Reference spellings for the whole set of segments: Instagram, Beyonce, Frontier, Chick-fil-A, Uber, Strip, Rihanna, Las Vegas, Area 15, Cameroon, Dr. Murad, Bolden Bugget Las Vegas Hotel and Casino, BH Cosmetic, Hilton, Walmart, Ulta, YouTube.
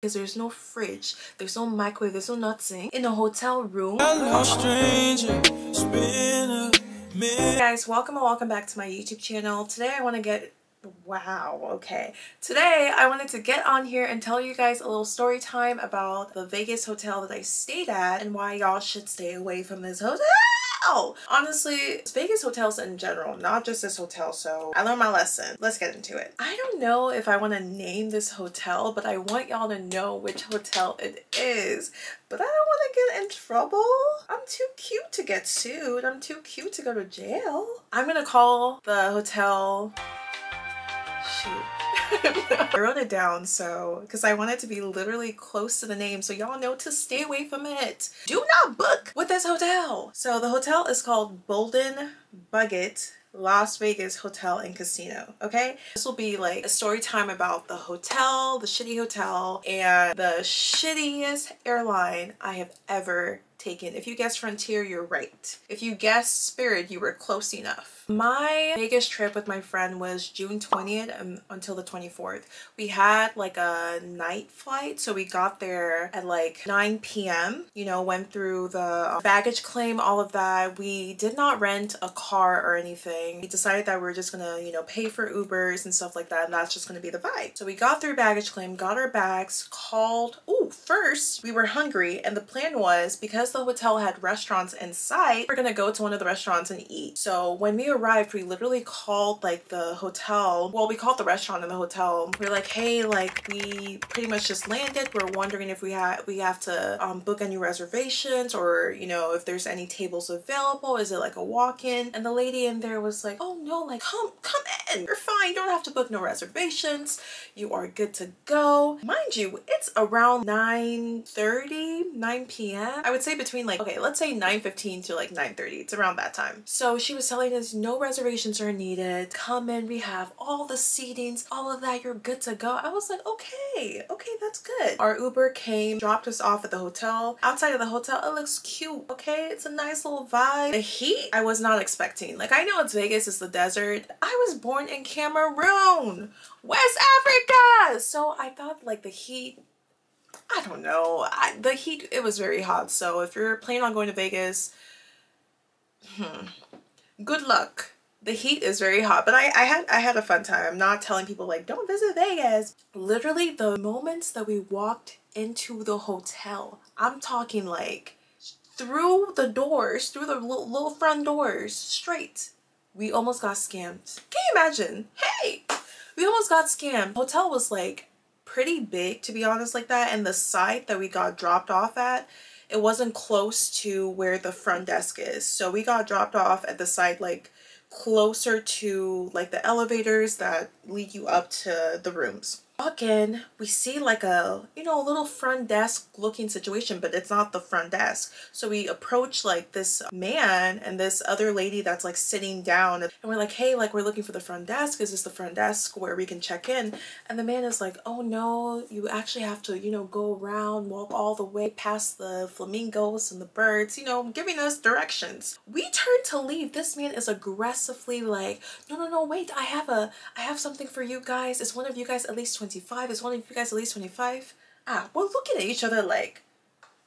because there's no fridge, there's no microwave, there's no nothing in a hotel room. Hello, stranger, hey guys, welcome and welcome back to my YouTube channel. Today I want to get Today I wanted to get on here and tell you guys a little story time about the Vegas hotel that I stayed at and why y'all should stay away from this hotel. Honestly, Vegas hotels in general, not just this hotel, so I learned my lesson. Let's get into it. I don't know if I want to name this hotel, but I want y'all to know which hotel it is. But I don't want to get in trouble. I'm too cute to get sued. I'm too cute to go to jail. I'm gonna call the hotel... shoot. I wrote it down because I want it to be literally close to the name so y'all know to stay away from it. Do not book with this hotel. So the hotel is called Bolden Bugget Las Vegas Hotel and Casino, okay? This will be like a story time about the hotel, the shitty hotel, and the shittiest airline I have ever taken. If you guessed Frontier, you're right. If you guessed Spirit, you were close enough. My Vegas trip with my friend was June 20th until the 24th. We had like a night flight, so we got there at like 9 p.m. You know, went through the baggage claim, all of that. We did not rent a car or anything. We decided that we were just gonna, you know, pay for Ubers and stuff like that, and that's just gonna be the vibe. So we got through baggage claim, got our bags, called. Ooh, first we were hungry, and the plan was, because the hotel had restaurants inside, we're gonna go to one of the restaurants and eat. So when we arrived, we literally called like the hotel, well, we called the restaurant in the hotel. We're like, hey, like we pretty much just landed, we're wondering if we have to book any reservations, or you know, if there's any tables available, is it like a walk-in? And the lady in there was like, oh no, like come in, you're fine, you don't have to book no reservations, you are good to go. Mind you, it's around 9:30, 9 p.m. I would say between like, okay, let's say 9:15 to like 9:30. It's around that time. So she was telling us no reservations are needed. Come in, we have all the seatings, all of that. You're good to go. I was like, okay, that's good. Our Uber came, dropped us off at the hotel. Outside of the hotel, it looks cute, okay? It's a nice little vibe. The heat, I was not expecting. Like, I know it's Vegas, it's the desert. I was born in Cameroon, West Africa. So I thought like the heat, I don't know, the heat, it was very hot. So if you're planning on going to Vegas, good luck. The heat is very hot, but I had a fun time. I'm not telling people like, don't visit Vegas. Literally the moments that we walked into the hotel, I'm talking like through the doors, through the little front doors, straight, we almost got scammed. Can you imagine? Hey, we almost got scammed. Hotel was like, pretty big, to be honest, like that, and the site that we got dropped off at, it wasn't close to where the front desk is, so we got dropped off at the site like closer to like the elevators that lead you up to the rooms. Walk in, we see like a, you know, a little front desk looking situation, but it's not the front desk. So we approach like this man and this other lady that's like sitting down, and we're like, hey, like we're looking for the front desk, is this the front desk where we can check in? And the man is like, oh no, you actually have to, you know, go around, walk all the way past the flamingos and the birds, you know, giving us directions. We turn to leave, this man is aggressively like, no, wait, I have something for you guys, is one of you guys at least 25? Is one of you guys at least 25? Ah, we're looking at each other like,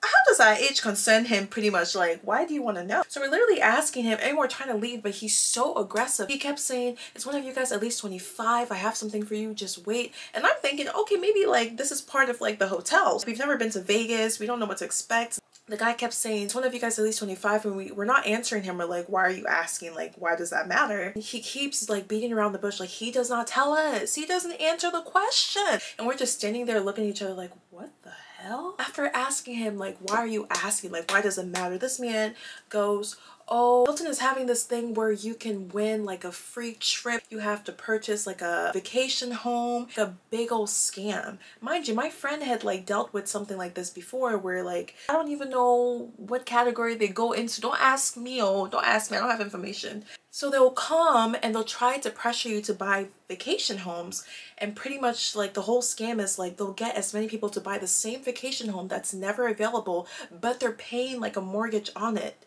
how does our age concern him? Pretty much like, why do you want to know? So we're literally asking him and we're trying to leave, but he's so aggressive. He kept saying, it's one of you guys at least 25. I have something for you, just wait. And I'm thinking, okay, maybe like this is part of like the hotel. We've never been to Vegas. We don't know what to expect. The guy kept saying, it's one of you guys at least 25, and we're not answering him. We're like, why are you asking? Like, why does that matter? And he keeps like beating around the bush. Like, he does not tell us. He doesn't answer the question. And we're just standing there looking at each other like, what the hell? After asking him, like, why are you asking? Like, why does it matter? This man goes, oh, Hilton is having this thing where you can win like a free trip. You have to purchase like a vacation home, like a big old scam. Mind you, my friend had like dealt with something like this before where like, I don't even know what category they go into. Don't ask me, oh, don't ask me, I don't have information. So they'll come and they'll try to pressure you to buy vacation homes, and pretty much like the whole scam is like they'll get as many people to buy the same vacation home that's never available, but they're paying like a mortgage on it.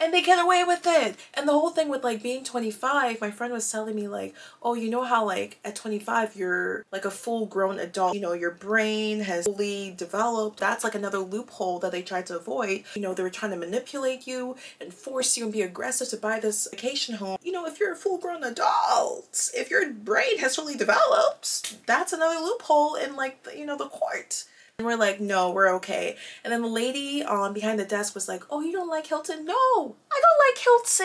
and they get away with it. And the whole thing with like being 25, my friend was telling me like, oh, you know how like at 25 you're like a full grown adult, you know, your brain has fully developed. That's like another loophole that they tried to avoid. You know, they were trying to manipulate you and force you and be aggressive to buy this vacation home. You know, if you're a full grown adult, if your brain has fully developed, that's another loophole in like, you know, the court. And we're like, no, we're okay. And then the lady behind the desk was like, oh, you don't like Hilton? No, I don't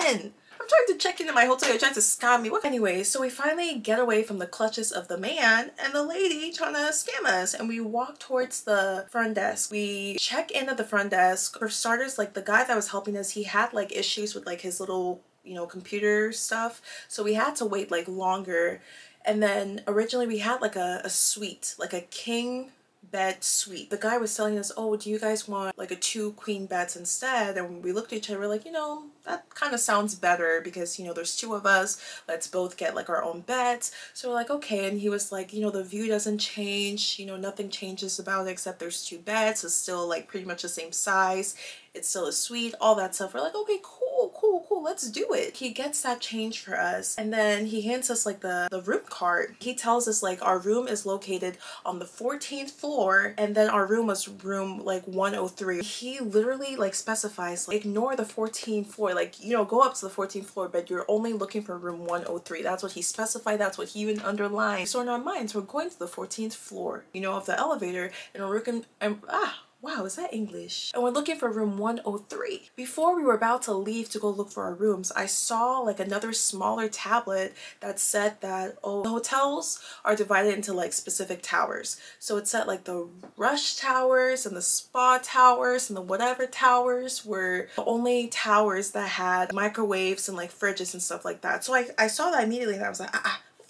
like Hilton. I'm trying to check into my hotel. They're trying to scam me. Anyway, so we finally get away from the clutches of the man and the lady trying to scam us. And we walk towards the front desk. We check in at the front desk. For starters, like the guy that was helping us, he had like issues with like his little, you know, computer stuff. So we had to wait like longer. And then originally we had like a suite, like a king bed suite. The guy was telling us, oh, do you guys want like a 2 queen beds instead? And when we looked at each other, we're like, you know, that kind of sounds better because, you know, there's 2 of us, let's both get like our own beds. So we're like, okay. And he was like, you know, the view doesn't change, you know, nothing changes about it except there's 2 beds. It's still like pretty much the same size. It's still a suite, all that stuff. We're like, okay, cool, let's do it. He gets that change for us, and then he hands us like the room card. He tells us like our room is located on the 14th floor, and then our room was room like 103. He literally like specifies like, ignore the 14th floor, like, you know, go up to the 14th floor, but you're only looking for room 103. That's what he specified, that's what he even underlined. So in our minds, we're going to the 14th floor, you know, of the elevator, and we're looking, and wow, is that English? And we're looking for room 103. Before we were about to leave to go look for our rooms, I saw like another smaller tablet that said that, oh, the hotels are divided into like specific towers. So it said like the Rush Towers and the Spa Towers and the whatever towers were the only towers that had microwaves and like fridges and stuff like that. So I saw that immediately and I was like,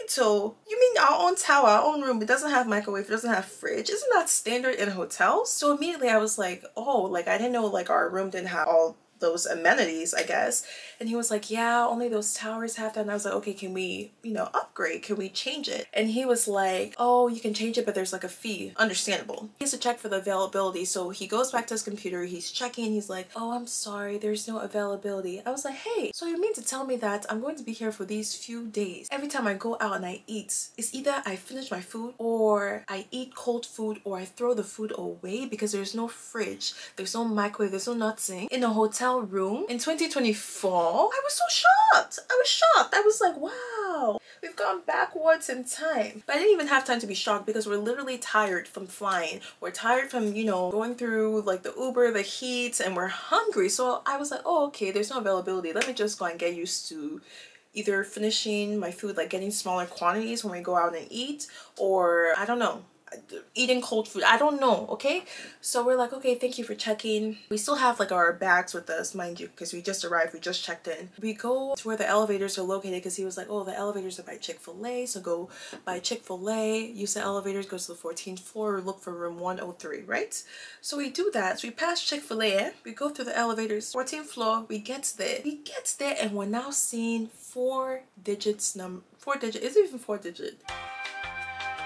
So you mean our own tower, our own room, it doesn't have microwave, it doesn't have fridge? Isn't that standard in hotels? So immediately I was like, oh, like I didn't know like our room didn't have all those amenities, I guess. And he was like, yeah, only those towers have that. And I was like, okay, can we, you know, upgrade? Can we change it? And he was like, oh, you can change it, but there's like a fee. Understandable. He has to check for the availability. So he goes back to his computer, he's checking, he's like, oh, I'm sorry, there's no availability. I was like, hey, so you mean to tell me that I'm going to be here for these few days? Every time I go out and I eat, it's either I finish my food or I eat cold food or I throw the food away because there's no fridge, there's no microwave, there's no nothing in a hotel room in 2024. I was so shocked. I was like, wow, we've gone backwards in time. But I didn't even have time to be shocked because we're literally tired from flying. We're tired from, you know, going through like the Uber, the heat, and we're hungry. So I was like, oh, okay, there's no availability. Let me just go and get used to either finishing my food, like getting smaller quantities when we go out and eat, or I don't know, eating cold food. I don't know, okay? So we're like, okay, thank you for checking. We still have like our bags with us, mind you, because we just arrived, we just checked in. We go to where the elevators are located because he was like, oh, the elevators are by Chick-fil-A, so go by Chick-fil-A, use the elevators, go to the 14th floor, look for room 103, right? So we do that. So we pass Chick-fil-A, we go through the elevators, 14th floor, we get there, and we're now seeing 4 digits, is it even 4 digit?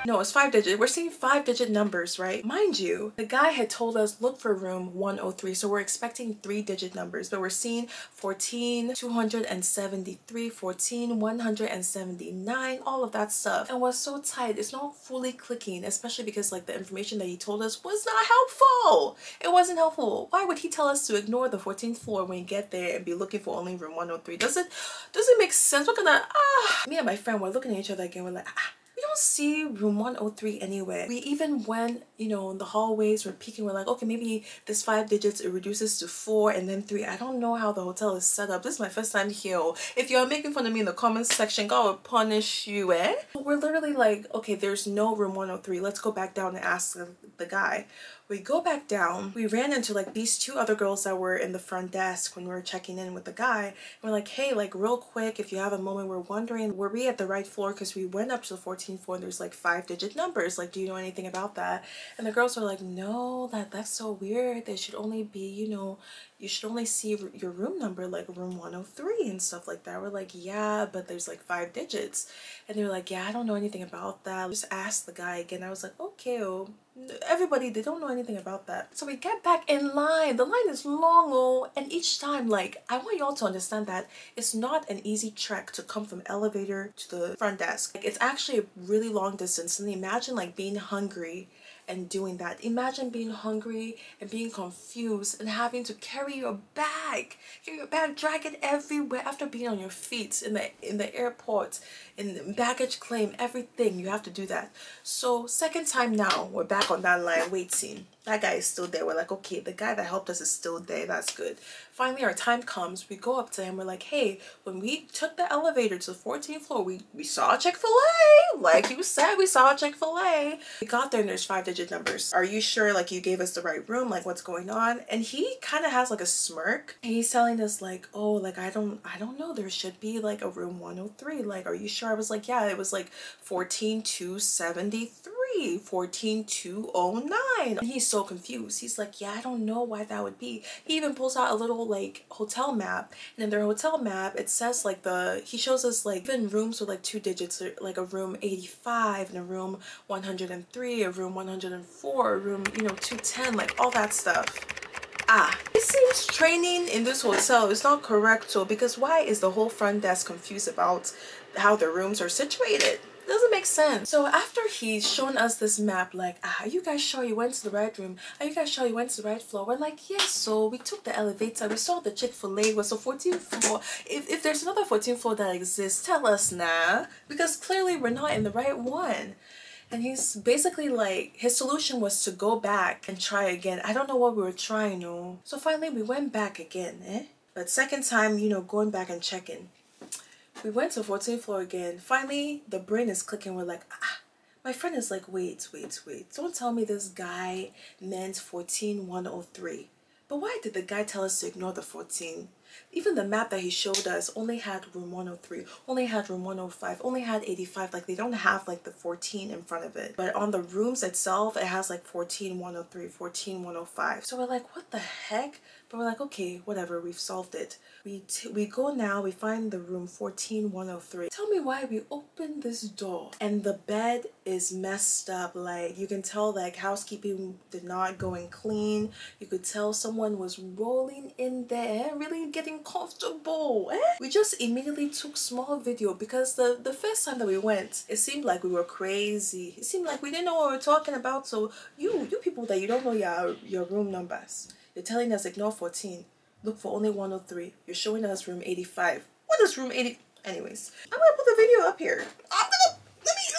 No, it's 5 digit. We're seeing 5 digit numbers, right? Mind you, the guy had told us look for room 103, so we're expecting 3 digit numbers, but we're seeing 14, 273, 14, 179, all of that stuff. And what's so tight, it's not fully clicking, especially because like the information that he told us was not helpful. It wasn't helpful. Why would he tell us to ignore the 14th floor when you get there and be looking for only room 103? Does it make sense? We're gonna, Me and my friend were looking at each other again, we're like, we don't see room 103 anywhere. We even went, you know, in the hallways, we're peeking, we're like, okay, maybe this 5 digits, it reduces to 4 and then 3. I don't know how the hotel is set up. This is my first time here. If you're making fun of me in the comments section, God will punish you, eh? We're literally like, okay, there's no room 103. Let's go back down and ask the guy. We go back down. We ran into like these 2 other girls that were in the front desk when we were checking in with the guy. And we're like, hey, like real quick, if you have a moment, we're wondering, were we at the right floor? Because we went up to the 14th floor and there's like 5 digit numbers. Like, do you know anything about that? And the girls were like, no, that's so weird. They should only be, you know, you should only see your room number, like room 103 and stuff like that. We're like, yeah, but there's like 5 digits. And they were like, yeah, I don't know anything about that. Just ask the guy again. I was like, okay, everybody, they don't know anything about that. So we get back in line. The line is long, oh, and each time, like, I want y'all to understand that it's not an easy trek to come from elevator to the front desk. Like, it's actually a really long distance. And imagine, like, being hungry and doing that. Imagine being hungry and being confused and having to carry your bag, drag it everywhere after being on your feet in the airport, in baggage claim, everything. You have to do that. So second time now, we're back on that line waiting. That guy is still there. We're like, okay, the guy that helped us is still there. That's good. Finally, our time comes. We go up to him. We're like, hey, when we took the elevator to the 14th floor, we saw a Chick-fil-A. Like you said, we saw a Chick-fil-A. We got there and there's 5-digit numbers. Are you sure, like, you gave us the right room? Like, what's going on? And he kind of has like a smirk. And he's telling us like, oh, like, I don't know. There should be like a room 103. Like, are you sure? I was like, yeah, it was like 14273. 14209. And he's so confused. He's like, yeah, I don't know why that would be. He even pulls out a little like hotel map, and in their hotel map it says like he shows us like even rooms with like 2 digits, like a room 85 and a room 103, a room 104, a room, you know, 210, like all that stuff. Ah, it seems training in this hotel is not correct, so because why is the whole front desk confused about how the rooms are situated? Doesn't make sense. So after he's shown us this map, like, ah, are you guys sure you went to the right room? Are you guys sure you went to the right floor? We're like, yes. So we took the elevator, we saw the Chick-fil-A was the 14th floor. If there's another 14th floor that exists, tell us now, because clearly we're not in the right one. And he's basically like, his solution was to go back and try again. I don't know what we were trying, no. So finally we went back again, But second time, you know, going back and checking. We went to 14th floor again. Finally, the brain is clicking. We're like, ah. My friend is like, wait. Don't tell me this guy meant 14103. But why did the guy tell us to ignore the 14? Even the map that he showed us only had room 103, only had room 105, only had 85. Like, they don't have like the 14 in front of it. But on the rooms itself, it has like 14103, 14105. So we're like, what the heck? But we're like, okay, whatever, we've solved it. We go now, we find the room 14103. Tell me why we open this door and the bed is messed up. Like, you can tell like housekeeping did not go and clean. You could tell someone was rolling in there, really getting comfortable, We just immediately took small video because the first time that we went, it seemed like we were crazy. It seemed like we didn't know what we were talking about. So you people that you don't know your room numbers. You're telling us ignore 14, look for only 103. You're showing us room 85. What is room 80? Anyways, I'm gonna put the video up here.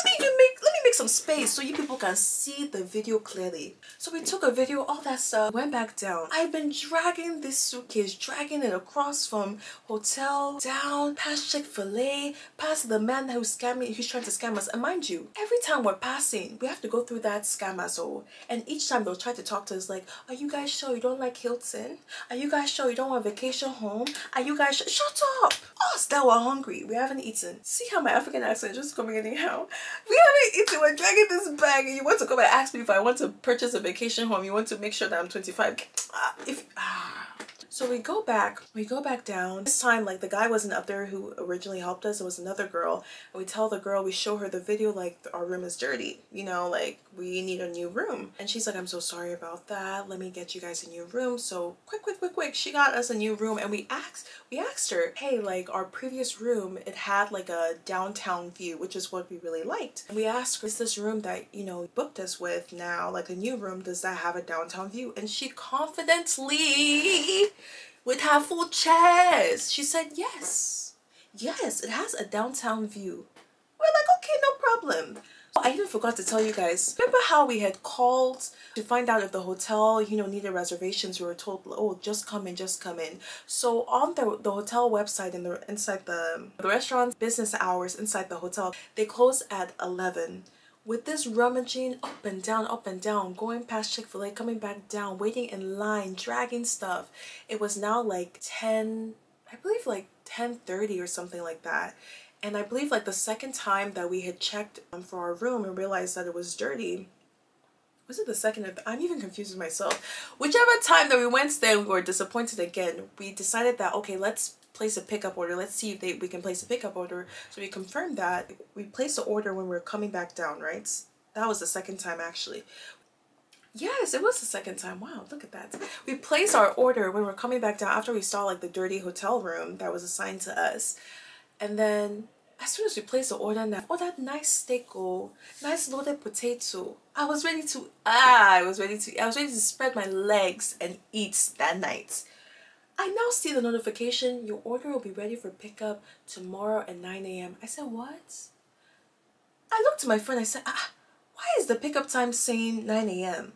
Let me make some space so you people can see the video clearly. So we took a video, all that stuff, went back down. I've been dragging this suitcase, dragging it across from hotel, down, past Chick-fil-A, past the man who's scamming, who's trying to scam us. And mind you, every time we're passing, we have to go through that scam asshole. And each time they'll try to talk to us like, are you guys sure you don't like Hilton? Are you guys sure you don't want a vacation home? Are you guys shut up? Us that were hungry, we haven't eaten. See how my African accent is just coming anyhow? We haven't eaten, we're dragging this bag, and you want to come and ask me if I want to purchase a vacation home. You want to make sure that I'm 25. So we go back down. This time, like, the guy wasn't up there who originally helped us. It was another girl. And we tell the girl, we show her the video, like, our room is dirty. You know, like, we need a new room. And she's like, I'm so sorry about that. Let me get you guys a new room. So quick. She got us a new room. And we asked her, hey, like, our previous room, it had like a downtown view, which is what we really liked. And we asked her, is this room that, you know, booked us with now, like a new room, does that have a downtown view? And she confidently, with her full chest, she said, yes, it has a downtown view. We're like, okay, no problem. I even forgot to tell you guys, remember how we had called to find out if the hotel, you know, needed reservations? We were told, oh, just come in. So on the hotel website, inside the restaurant's business hours inside the hotel, they close at 11. With this rummaging up and down, going past Chick-fil-A, coming back down, waiting in line, dragging stuff, it was now like 10, I believe like 10:30 or something like that. And I believe like the second time that we had checked for our room and realized that it was dirty, was it the second or I'm even confused with myself. Whichever time that we went there, we were disappointed again. We decided that, okay, let's place a pickup order. Let's see if we can place a pickup order. So we confirmed that. We placed the order when we were coming back down, right? That was the second time actually. Yes, it was the second time. Wow, look at that. We placed our order when we were coming back down after we saw like the dirty hotel room that was assigned to us. And then as soon as we placed the order, that nice steak, nice loaded potato. I was ready to, I was ready to spread my legs and eat that night. I now see the notification, your order will be ready for pickup tomorrow at 9 a.m. I said, what? I looked at my friend, I said, why is the pickup time saying 9 a.m.?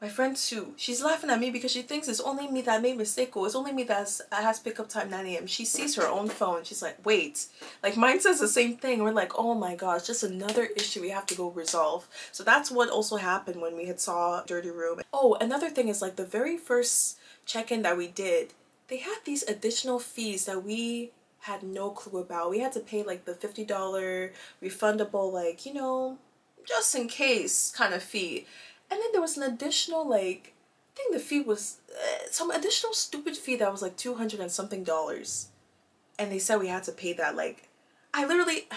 My friend too, she's laughing at me because she thinks it's only me that made mistake. It's only me that has pickup time 9 a.m. She sees her own phone. She's like, wait, like mine says the same thing. We're like, oh my gosh, just another issue we have to go resolve. So that's what also happened when we had saw Dirty Room. Oh, another thing is like the very first check-in that we did, they had these additional fees that we had no clue about. We had to pay like the $50 refundable, like, you know, just in case kind of fee. And then there was an additional, like, I think the fee was some additional stupid fee that was like $200 and something. And they said we had to pay that. Like, I literally,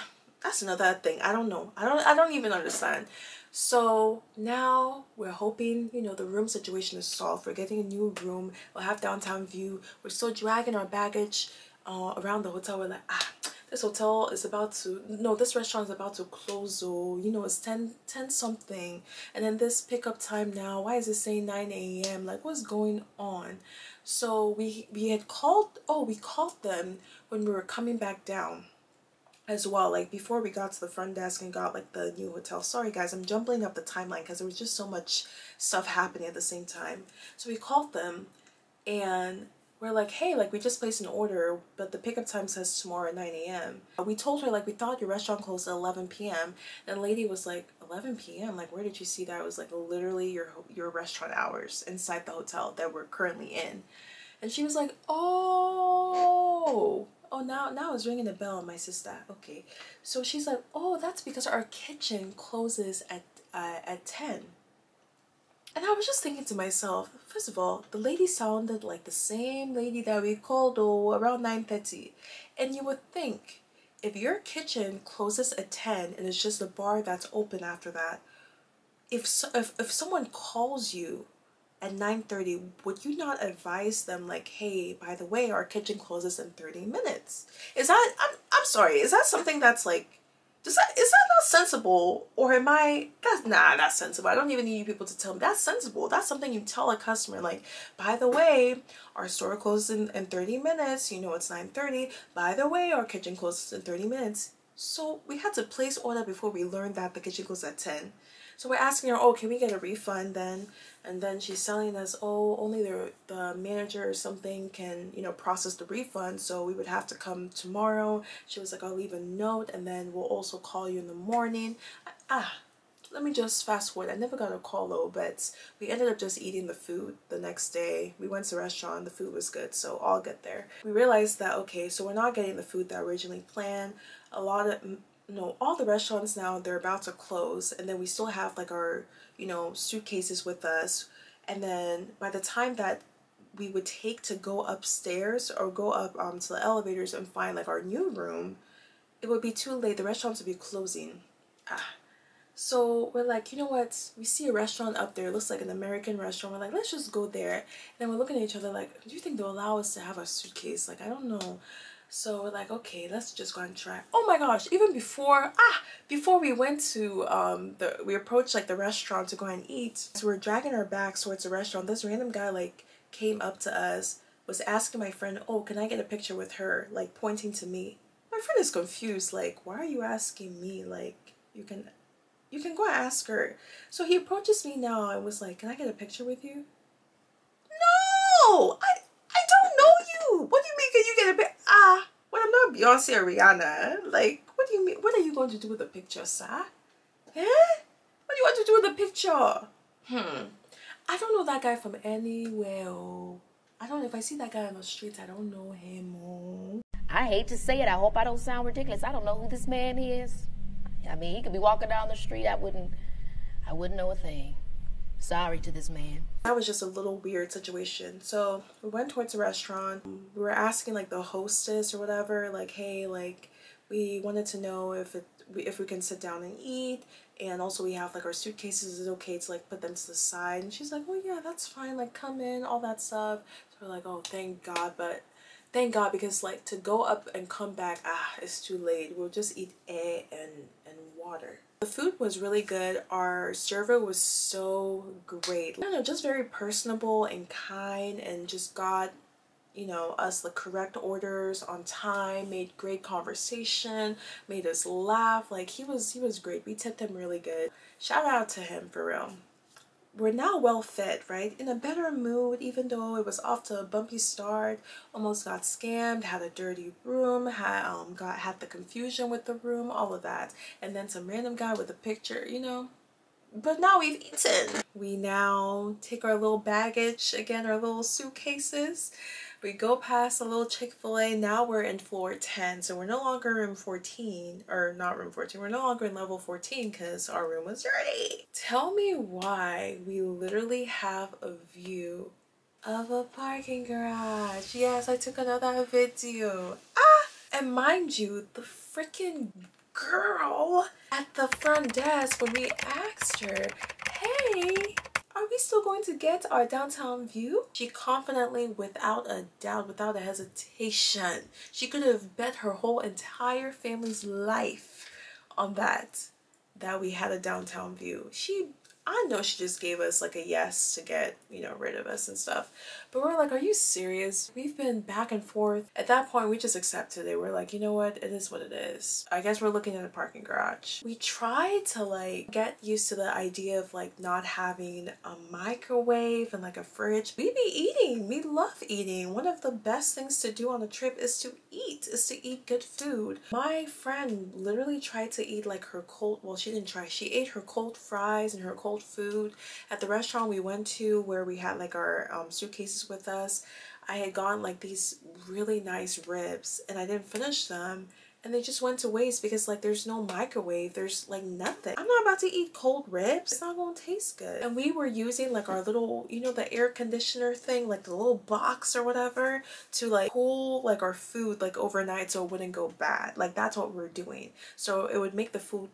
that's another thing. I don't know. I don't even understand. So now we're hoping, you know, the room situation is solved. We're getting a new room. We'll have downtown view. We're still dragging our baggage around the hotel. We're like, this hotel is about to, no, this restaurant is about to close, you know, it's 10 something. And then this pickup time now, why is it saying 9 a.m.? Like, what's going on? So we had called, we called them when we were coming back down as well. Like, before we got to the front desk and got, like, the new hotel. Sorry, guys, I'm jumbling up the timeline because there was just so much stuff happening at the same time. So we called them and we're like, hey, like, we just placed an order, but the pickup time says tomorrow at 9 a.m. We told her, like, we thought your restaurant closed at 11 p.m. And the lady was like, 11 p.m.? Like, where did you see that? It was, like, literally your restaurant hours inside the hotel that we're currently in. And she was like, oh, now it's ringing a bell, my sister. Okay. So she's like, oh, that's because our kitchen closes at 10. And I was just thinking to myself, first of all, the lady sounded like the same lady that we called around 9:30. And you would think if your kitchen closes at 10 and it's just a bar that's open after that, if someone calls you at 9:30, would you not advise them like, hey, by the way, our kitchen closes in 30 minutes? Is that, I'm sorry, is that something that's like, is that not sensible? Or am I, that's sensible. I don't even need you people to tell me that's sensible. That's something you tell a customer, like, by the way, our store closes in 30 minutes. You know, it's 9:30. By the way, our kitchen closes in 30 minutes. So we had to place order before we learned that the kitchen closes at 10. So we're asking her, oh, can we get a refund then? And then she's telling us, oh, only the manager or something can, you know, process the refund. So we would have to come tomorrow. She was like, I'll leave a note and then we'll also call you in the morning. Let me just fast forward. I never got a call though, but we ended up just eating the food the next day. We went to the restaurant, the food was good, so all good there. We realized that, okay, so we're not getting the food that originally planned. A lot of, no, all the restaurants now, they're about to close, and then we still have like our, you know, suitcases with us. And then by the time that we would take to go upstairs or go up to the elevators and find like our new room, it would be too late. The restaurants would be closing. So we're like, you know what, we see a restaurant up there, it looks like an American restaurant. We're like, let's just go there. And then we're looking at each other like, do you think they'll allow us to have our suitcase? Like, I don't know. So we're like, okay, let's just go and try. Oh my gosh, even before, before we went to, we approached like the restaurant to go and eat. So we're dragging our bags towards the restaurant. This random guy like came up to us, was asking my friend, oh, can I get a picture with her? Like pointing to me. My friend is confused. Like, why are you asking me? Like, you can go and ask her. So he approaches me now and was like, can I get a picture with you? No, I don't know you. What do you mean? Can you get a picture? Well, I'm not Beyonce or Rihanna. Like, what do you mean? What are you going to do with the picture, sir? Eh? What do you want to do with the picture? I don't know that guy from anywhere. I don't know. If I see that guy on the streets, I don't know him. I hate to say it. I hope I don't sound ridiculous. I don't know who this man is. I mean, he could be walking down the street. I wouldn't know a thing. Sorry to this man. That was just a little weird situation. So we went towards a restaurant. We were asking like the hostess or whatever, like, hey, like, we wanted to know if it if we can sit down and eat, and also we have like our suitcases, is it okay to like put them to the side? And she's like, well, yeah, that's fine, like come in, all that stuff. So we're like, oh, thank God. But thank God, because like to go up and come back, it's too late. We'll just eat air and water. The food was really good. Our server was so great. I don't know, just very personable and kind, and just got, you know, us the correct orders on time, made great conversation, made us laugh. Like he was great. We tipped him really good. Shout out to him for real. We're now well fed, right? In a better mood, even though it was off to a bumpy start. Almost got scammed, had a dirty room, had the confusion with the room, all of that. And then some random guy with a picture, you know. But now we've eaten. We now take our little baggage, again, our little suitcases. We go past a little Chick-fil-A. Now we're in floor 10, so we're no longer in room 14, or not room 14, we're no longer in level 14 because our room was dirty. Tell me why we literally have a view of a parking garage. Yes, I took another video. And mind you, the freaking girl at the front desk, when we asked her, hey, are we still going to get our downtown view? She confidently, without a doubt, without a hesitation, she could have bet her whole entire family's life on that we had a downtown view. I know she just gave us like a yes to get, you know, rid of us and stuff. But we're like, are you serious? We've been back and forth. At that point, we just accepted it. We're like, you know what? It is what it is. I guess we're looking at a parking garage. We tried to like get used to the idea of like not having a microwave and like a fridge. We be eating. We love eating. One of the best things to do on a trip is to eat good food. My friend literally tried to eat like her cold, well, she didn't try. She ate her cold fries and her cold food at the restaurant we went to, where we had like our suitcases with us. I had gotten like these really nice ribs and I didn't finish them, and they just went to waste because like there's no microwave, there's like nothing. I'm not about to eat cold ribs, it's not gonna taste good. And we were using like our little, you know, the air conditioner thing, like the little box or whatever, to like cool like our food like overnight so it wouldn't go bad. Like that's what we're doing, so it would make the food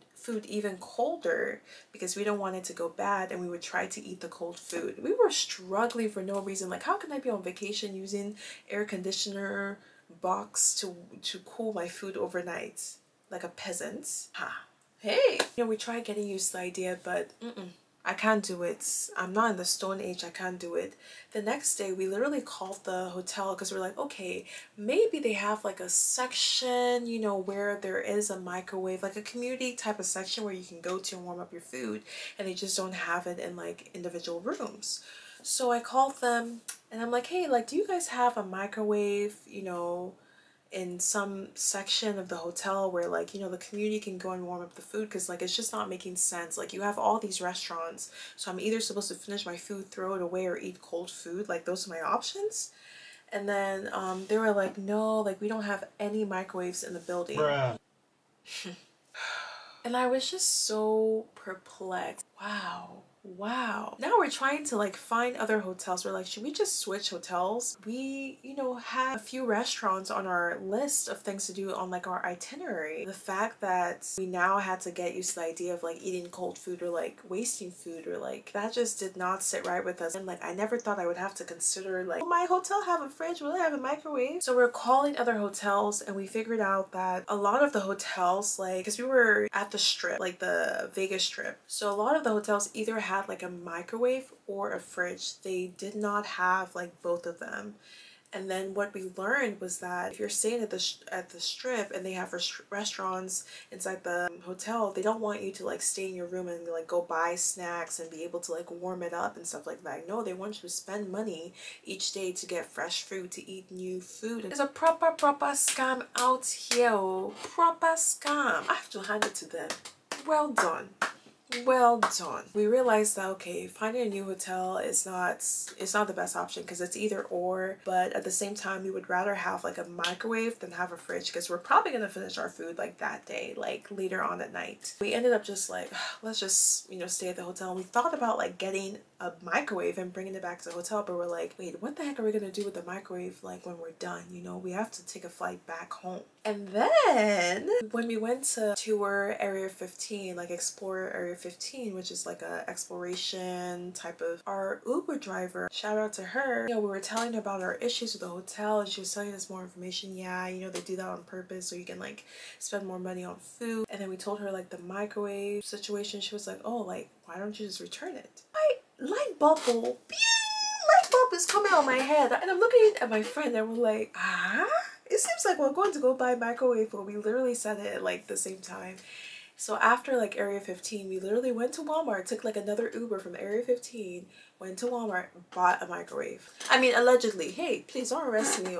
even colder because we don't want it to go bad, and we would try to eat the cold food. We were struggling for no reason. Like, how can I be on vacation using air conditioner box to cool my food overnight like a peasant? Hey, you know, we tried getting used to the idea, but I can't do it. I'm not in the Stone Age. I can't do it. The next day, we literally called the hotel because we're like, okay, maybe they have like a section, you know, where there is a microwave, like a community type of section where you can go to and warm up your food, and they just don't have it in like individual rooms. So I called them and I'm like, hey, like, do you guys have a microwave, you know, in some section of the hotel where like, you know, the community can go and warm up the food? Because like it's just not making sense. Like you have all these restaurants, so I'm either supposed to finish my food, throw it away, or eat cold food. Like those are my options. And then they were like, no, like we don't have any microwaves in the building. And I was just so perplexed. Wow. Now we're trying to like find other hotels. We're like, should we just switch hotels? We, you know, had a few restaurants on our list of things to do on like our itinerary. The fact that we now had to get used to the idea of like eating cold food or like wasting food, or like that just did not sit right with us. And like I never thought I would have to consider like, will my hotel have a fridge? Will it have a microwave? So we're calling other hotels, and we figured out that a lot of the hotels, like, because we were at the strip, like the Vegas strip, so a lot of the hotels either had like a microwave or a fridge. They did not have like both of them. And then what we learned was that if you're staying at the strip and they have restaurants inside the hotel, they don't want you to like stay in your room and like go buy snacks and be able to like warm it up and stuff like that. No, they want you to spend money each day to get fresh food, to eat new food. It's a proper scam out here. Oh, proper scam. I have to hand it to them. Well done. Well done. We realized that, okay, finding a new hotel is not the best option because it's either or, but at the same time, we would rather have like a microwave than have a fridge because we're probably going to finish our food like that day, like later on at night. We ended up just like, let's just, you know, stay at the hotel. We thought about like getting a microwave and bringing it back to the hotel, but we're like, wait, what the heck are we gonna do with the microwave, like, when we're done? You know, we have to take a flight back home. And then when we went to tour Area 15, like explore Area 15, which is like a exploration type of, our Uber driver, shout out to her, you know, we were telling her about our issues with the hotel and she was telling us more information. Yeah, you know, they do that on purpose so you can like spend more money on food. And then we told her like the microwave situation. She was like, oh, like, why don't you just return it? I light bubble, light bulb is coming on my head, and I'm looking at my friend and we're like, ah, it seems like we're going to go buy a microwave, but we literally said it at like the same time. So after like Area 15, we literally went to Walmart, took like another Uber from Area 15, went to Walmart, bought a microwave. I mean, allegedly, hey, please don't arrest me,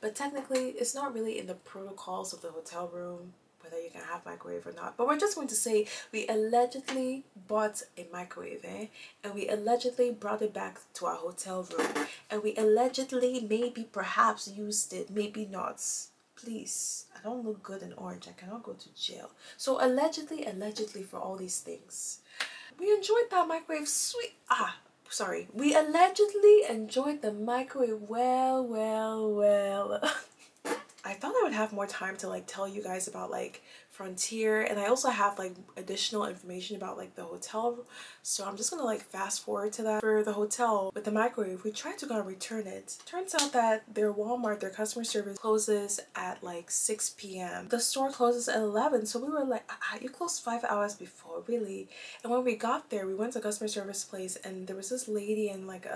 but technically it's not really in the protocols of the hotel room whether you can have microwave or not, but we're just going to say we allegedly bought a microwave, and we allegedly brought it back to our hotel room, and we allegedly maybe perhaps used it, maybe not. Please, I don't look good in orange, I cannot go to jail. So allegedly for all these things, we enjoyed that microwave. We allegedly enjoyed the microwave. Well I thought I would have more time to like tell you guys about like Frontier, and I also have like additional information about like the hotel, so I'm just gonna like fast forward to that. For the hotel with the microwave, we tried to go and return it. Turns out that their Walmart, their customer service closes at like 6 p.m. The store closes at 11, so we were like, you closed 5 hours before, really? And when we got there, we went to a customer service place and there was this lady and like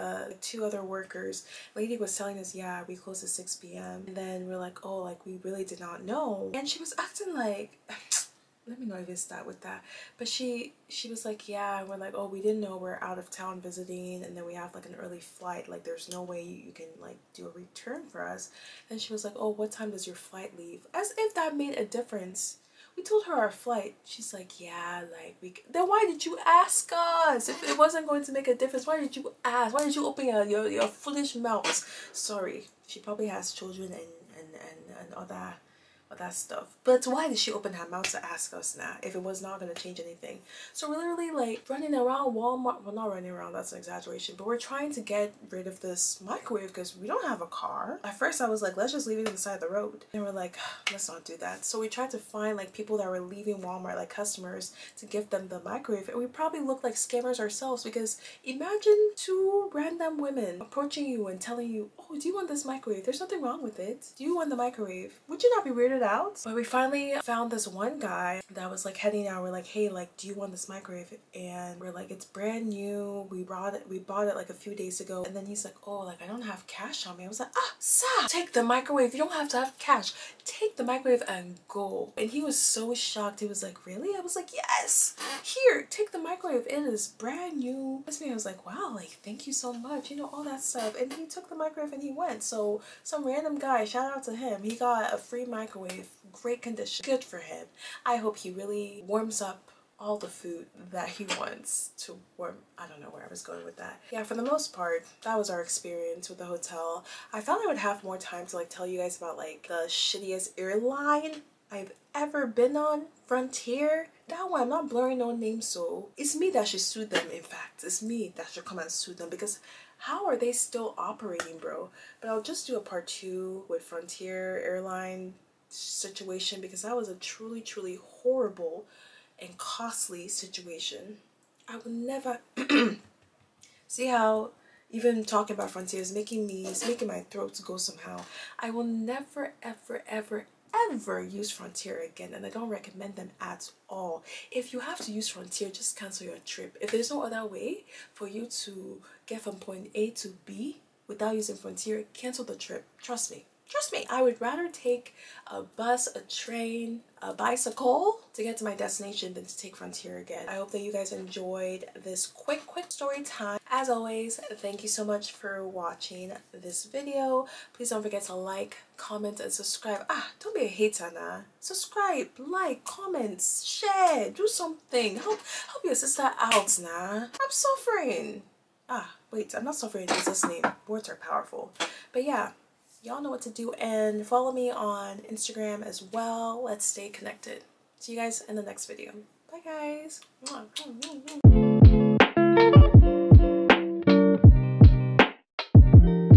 two other workers. Lady was telling us, yeah, we closed at 6 p.m. and then we're like, oh, like, we really did not know. And she was acting like, let me not even start with that, but she was like, yeah, and we're like, oh, we didn't know, we're out of town visiting, and then we have like an early flight, like there's no way you can like do a return for us. And she was like, oh, what time does your flight leave? As if that made a difference. We told her our flight. She's like, yeah, like, then why did you ask us if it wasn't going to make a difference? Why did you ask? Why did you open your foolish mouth? Sorry, she probably has children and all that stuff, but why did she open her mouth to ask us now if it was not going to change anything? So we're literally like running around Walmart, well, not running around, that's an exaggeration, but we're trying to get rid of this microwave because we don't have a car. At first I was like, let's just leave it inside the road, and we're like, let's not do that. So we tried to find like people that were leaving Walmart, like customers, to give them the microwave, and we probably looked like scammers ourselves, because imagine two random women approaching you and telling you, oh, do you want this microwave? There's nothing wrong with it. Do you want the microwave? Would you not be weirded out? But we finally found this one guy that was like heading out. We're like, hey, like, do you want this microwave? And we're like, it's brand new, we bought it like a few days ago. And then he's like, oh, like, I don't have cash on me. I was like, sir, take the microwave, you don't have to have cash, take the microwave and go. And he was so shocked. He was like, really? I was like, yes, here, take the microwave, it is brand new. I was like, wow, like, thank you so much, you know, all that stuff. And he took the microwave and he went. So some random guy, shout out to him, he got a free microwave, great condition, good for him. I hope he really warms up all the food that he wants to warm. I don't know where I was going with that. Yeah, for the most part, that was our experience with the hotel. I thought I would have more time to like tell you guys about like the shittiest airline I've ever been on, Frontier. That one, I'm not blurring no names, so it's me that should sue them. In fact, it's me that should come and sue them, because how are they still operating, bro? But I'll just do a part 2 with Frontier airline situation, because that was a truly horrible and costly situation. I would never see how even talking about Frontier is making my throat go somehow. I will never ever use Frontier again, and I don't recommend them at all. If you have to use Frontier, just cancel your trip. If there's no other way for you to get from point A to B without using Frontier, cancel the trip. Trust me, I would rather take a bus, a train, a bicycle to get to my destination than to take Frontier again. I hope that you guys enjoyed this quick story time. As always, thank you so much for watching this video. Please don't forget to like, comment, and subscribe. Don't be a hater now. Subscribe, like, comment, share, do something. Help your sister out now. I'm suffering. Wait, I'm not suffering in Jesus' name. Words are powerful. But yeah. Y'all know what to do, and follow me on Instagram as well. Let's stay connected. See you guys in the next video. Bye guys.